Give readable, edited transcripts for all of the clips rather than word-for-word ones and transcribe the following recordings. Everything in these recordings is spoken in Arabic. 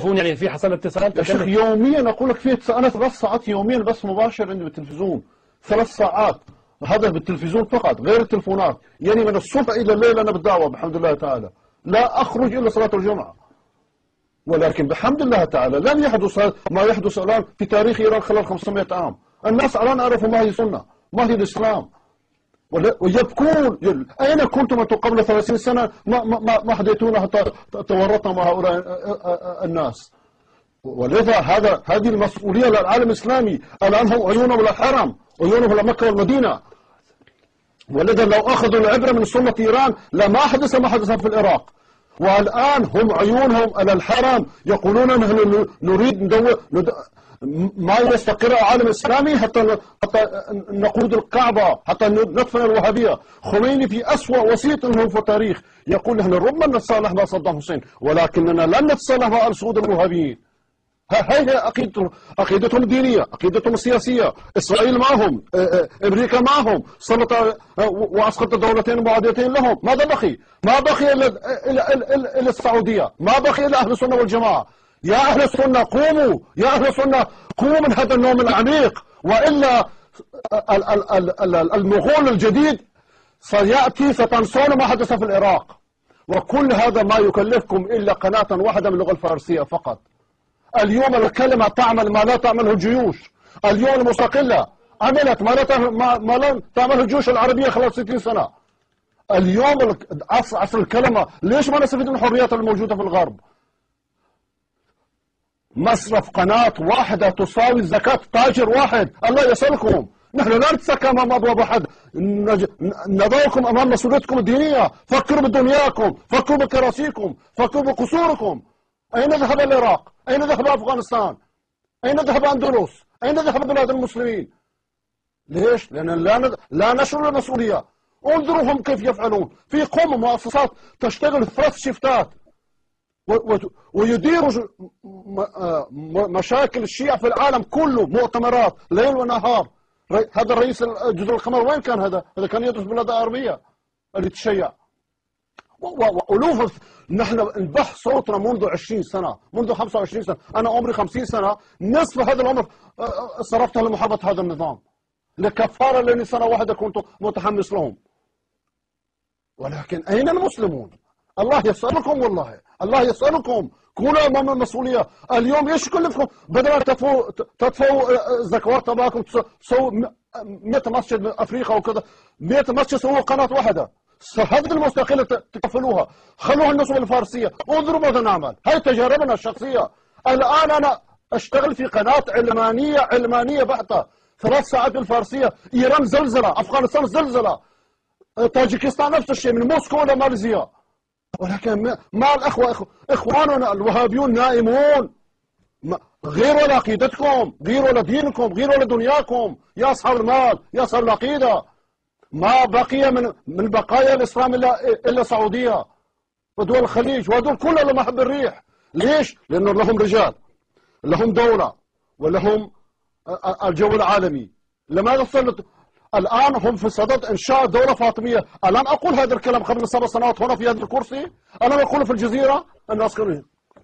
تليفون يعني في حصل اتصالات يا شيخ يوميا اقول لك في انا 3 ساعات يوميا بس مباشر عندي بالتلفزيون، 3 ساعات هذا بالتلفزيون فقط غير التلفونات، يعني من الصبح الى الليل انا بالدعوه بحمد الله تعالى، لا اخرج الا صلاه الجمعه. ولكن بحمد الله تعالى لن يحدث ما يحدث الان في تاريخ ايران خلال 500 عام، الناس الان عرفوا ما هي سنه، ما هي الاسلام. ويبكون أين كنتم أنتم قبل 30 سنة ما هديتونا حتى تورطنا مع هؤلاء الناس. ولذا هذه المسؤولية للعالم الإسلامي، الآن هم عيونهم للحرم، عيونهم لمكة والمدينة. ولذا لو أخذوا العبرة من سنة إيران لما حدث ما حدث في العراق. والآن هم عيونهم على الحرم، يقولون نحن نريد ما يستقر العالم الاسلامي حتى نقود الكعبه، حتى ندفن الوهابيه. خميني في اسوأ وسيط لهم في التاريخ يقول نحن ربما نتصالح مع صدام حسين ولكننا لن نتصالح مع السعود الوهابيين. هي عقيدتهم الدينيه، عقيدتهم السياسيه، اسرائيل معهم، امريكا معهم، سلط واسقط دولتين معاديتين لهم، ماذا بقي؟ ما بقي الا السعوديه، ما بقي الا اهل السنه والجماعه. يا أهل السنة قوموا، يا أهل السنة قوموا من هذا النوم العميق، وإلا المغول الجديد سيأتي ستنسون ما حدث في العراق. وكل هذا ما يكلفكم إلا قناة واحدة من اللغة الفارسية فقط. اليوم الكلمة تعمل ما لا تعمله الجيوش، اليوم المستقلة عملت ما لم تعمله الجيوش العربية خلال 60 سنة. اليوم عصر الكلمة، ليش ما نستفيد من الحريات الموجودة في الغرب؟ مصرف قناة واحدة تساوي زكاة تاجر واحد، الله يسلكم. نحن لا نتسكى أمام أبواب أحد، نضعكم أمام مسؤوليتكم الدينية. فكروا بدنياكم، فكروا بكراسيكم، فكروا بقصوركم. أين ذهب العراق؟ أين ذهب أفغانستان؟ أين ذهب أندلس؟ أين ذهب بلاد المسلمين؟ ليش؟ لأن لا نشعر المسؤولية. انظروهم كيف يفعلون، في قوم مؤسسات تشتغل 3 شيفتات ويديروا مشاكل الشيعة في العالم كله، مؤتمرات ليل ونهار. هذا الرئيس جزر القمر وين كان هذا؟ هذا كان يدرس بلاد عربية اللي تشيع وألوف. نحن نبح صوتنا منذ 20 سنة، منذ 25 سنة، أنا عمري 50 سنة، نصف هذا العمر صرفته لمحاربة هذا النظام لكفارة لأني سنة واحدة كنت متحمس لهم. ولكن أين المسلمون؟ الله يسألكم، والله الله يسألكم، كونوا أمام المسؤولية. اليوم ايش كلفكم؟ بدل أن تدفعوا زكوات تبعكم تسووا 100 مسجد من أفريقيا وكذا، 100 مسجد سووا قناة واحدة، هذه المستقلة تكفلوها، خلوها النسخة الفارسية. انظروا ماذا نعمل، هي تجاربنا الشخصية. الآن أنا أشتغل في قناة علمانية بحتة، 3 ساعات بالفارسية. إيران زلزلة، أفغانستان زلزلة، تاجكستان نفس الشيء، من موسكو إلى ماليزيا. ولكن مع الأخوة، إخواننا الوهابيون نائمون، غيروا لعقيدتكم، غيروا لدينكم، غيروا لدنياكم، يا أصحاب المال، يا أصحاب العقيدة. ما بقي من بقايا الإسلام إلا السعودية ودول الخليج، وهذول كلهم محب الريح. ليش؟ لأنه لهم رجال، لهم دولة، ولهم الجو العالمي. لماذا تسلط؟ الآن هم في صدد إنشاء دولة فاطمية. الآن أقول هذا الكلام قبل 7 سنوات هنا في هذا الكرسي، أنا أقوله في الجزيرة، الناس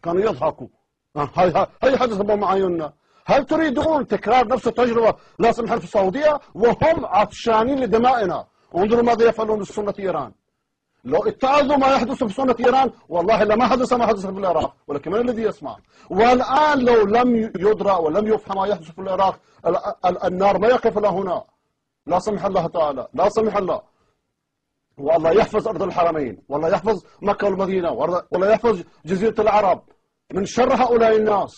كانوا يضحكوا. هاي حدث أمام أعيننا. هل تريدون تكرار نفس التجربة لا سمح الله في السعودية وهم عطشانين لدمائنا؟ انظروا ماذا يفعلون لسنة إيران. لو اتعظوا ما يحدث في سنة إيران والله لما حدث ما حدث في العراق، ولكن من الذي يسمع؟ والآن لو لم يدرى ولم يفهم ما يحدث في العراق، النار ما يقف لها هنا، لا سمح الله تعالى، لا سمح الله. والله يحفظ أرض الحرمين، والله يحفظ مكة والمدينة، والله يحفظ جزيرة العرب من شر هؤلاء الناس.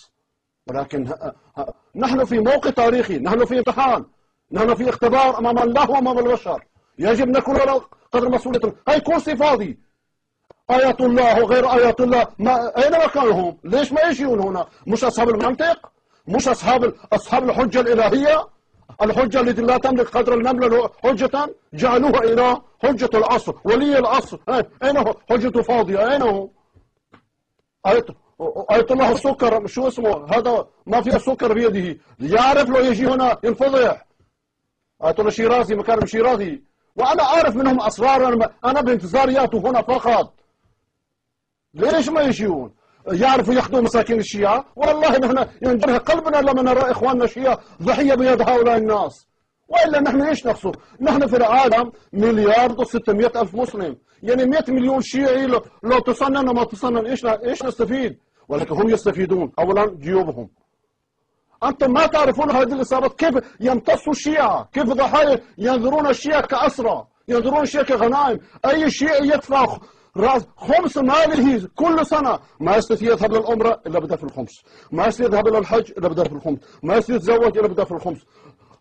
ولكن نحن في موقع تاريخي، نحن في امتحان، نحن في اختبار أمام الله وأمام البشر. يجب نكون على قدر مسؤوليتنا. هاي كرسي فاضي، آيات الله وغير آيات الله، أين مكانهم؟ ليش ما يجيون هنا؟ مش أصحاب المنطق؟ مش أصحاب الحجة الإلهية؟ الحجة التي لا تملك قدر النملة حجة، جعلوها إله، حجة العصر، ولي العصر. أين هو؟ حجة فاضية، أين هو؟ آية الله السكر، شو اسمه؟ هذا ما فيه سكر بيده، يعرف لو يجي هنا ينفضح. آية الله شيرازي، مكارم شيرازي، وأنا أعرف منهم أسرار، أنا بانتظار يأتوا هنا فقط. ليش ما يجيون؟ يعرفوا يخدموا مساكين الشيعة. والله نحن ينجرح قلبنا لما نرى إخواننا الشيعة ضحية بيد هؤلاء الناس، وإلا نحن إيش نقصد؟ نحن في العالم 1,600,000 مسلم، يعني 100 مليون شيعي، لو تصنن وما تصنن إيش نستفيد؟ ولكن هم يستفيدون أولا جيوبهم. أنتم ما تعرفون هذه الإصابات، كيف يمتصوا الشيعة، كيف ضحايا ينظرون الشيعة كأسرى، ينظرون الشيعة كغنائم. أي شيعي يدفع خمس ماله كل سنة، ما يستطيع يذهب للعمرة إلا بدفع الخمس، ما يستطيع يذهب للحج إلا بدفع الخمس، ما يستطيع يتزوج إلا بدفع الخمس،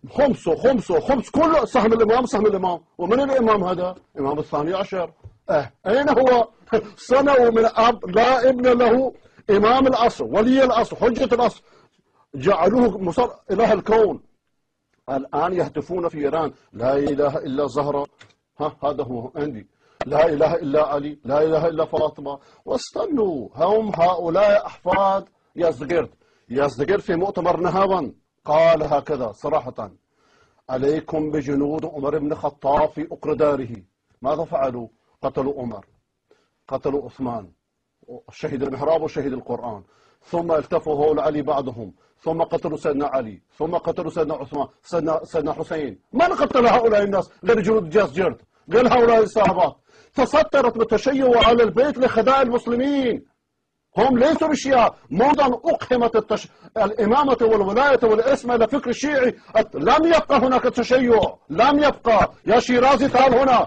خمسه خمسه خمس، كله سهم الإمام سهم الإمام. ومن الإمام هذا؟ الإمام الثاني عشر. أين هو؟ صنعوا من أب لا ابن له، إمام العصر، ولي العصر، حجة العصر، جعلوه مصر إله الكون. الآن يهتفون في إيران لا إله إلا زهرة، هذا هو عندي، لا إله إلا علي، لا إله إلا فاطمة. واستنوا، هم هؤلاء أحفاد يزدقرد. يزدقرد في مؤتمر نهاون قال هكذا صراحة: عليكم بجنود عمر بن الخطاب في أقرداره. ماذا فعلوا؟ قتلوا عمر، قتلوا عثمان، شهد المحراب وشهد القرآن، ثم التفوا هؤلاء علي بعضهم، ثم قتلوا سيدنا علي، ثم قتلوا سيدنا عثمان، سيدنا حسين. من قتل هؤلاء الناس غير جنود يزدقرد، غير هؤلاء الصحابات؟ تسترت بالتشيع على البيت لخداع المسلمين. هم ليسوا بالشيعة، منذ أن أقحمت الإمامة والولاية والإسم إلى فكر الشيعي لم يبقى هناك تشيع، لم يبقى. يا شيرازي تعال هنا،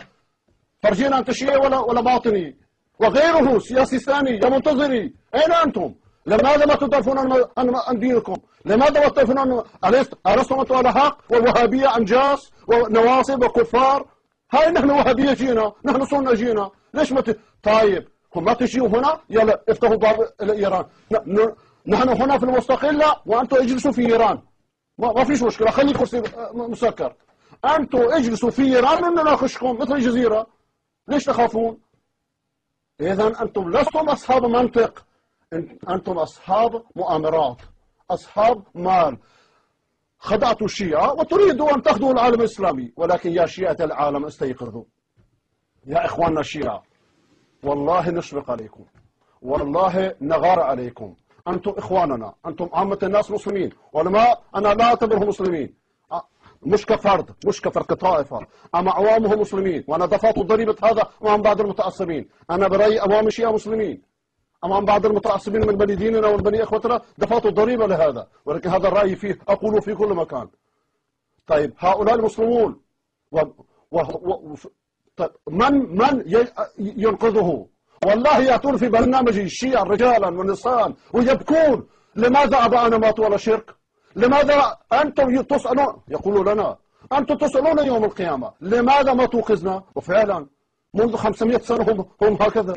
فرجينا أنت شيعي ولا باطني، وغيره سياسي ثاني يا منتظري. أين أنتم؟ لماذا ما تدافعون عن دينكم؟ لماذا ما تدافعون عن ألستم أنتم على حق؟ والوهابية أنجاس ونواصب وكفار. هاي نحن وهابية جينا، نحن سنة جينا، ليش ما طيب هم ما تجيوا هنا؟ يلا افتحوا باب إيران، نحن هنا في المستقلة وأنتم اجلسوا في إيران، ما فيش مشكلة، خلي الكرسي مسكر. أنتم اجلسوا في إيران ونناقشكم مثل الجزيرة، ليش تخافون؟ إذا أنتم لستم أصحاب منطق، أنتم أصحاب مؤامرات، أصحاب مال. خدعتوا الشيعة وتريدوا أن تخدعوا العالم الإسلامي. ولكن يا شيعة العالم استيقظوا، يا إخواننا الشيعة، والله نشفق عليكم، والله نغار عليكم. أنتم إخواننا، أنتم عامة الناس مسلمين، والعلماء أنا لا أعتبرهم مسلمين، مش كفرد، مش كفرد كطائفة، أما عوامهم مسلمين، وأنا دفعت ضريبة هذا أمام بعض المتعصبين. أنا برأيي عوام الشيعة مسلمين، أمام بعض المتعصبين من بني ديننا وبني إخوتنا دفعت ضريبة لهذا، ولكن هذا الرأي فيه أقوله في كل مكان. طيب هؤلاء المسلمون من ينقذه؟ والله يأتون في برنامجي الشيعة رجالا ونساء ويبكون: لماذا أباءنا ماتوا على شرك؟ لماذا أنتم تسألون؟ يقولوا لنا: أنتم تسألون يوم القيامة لماذا ما توقظنا؟ وفعلا منذ 500 سنة هم هكذا.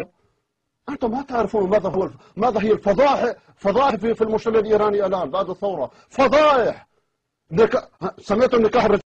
أنتم ما تعرفون ماذا هي الفضائح، فضائح في المجتمع الإيراني الآن بعد الثورة، فضائح. سمعتم نكاح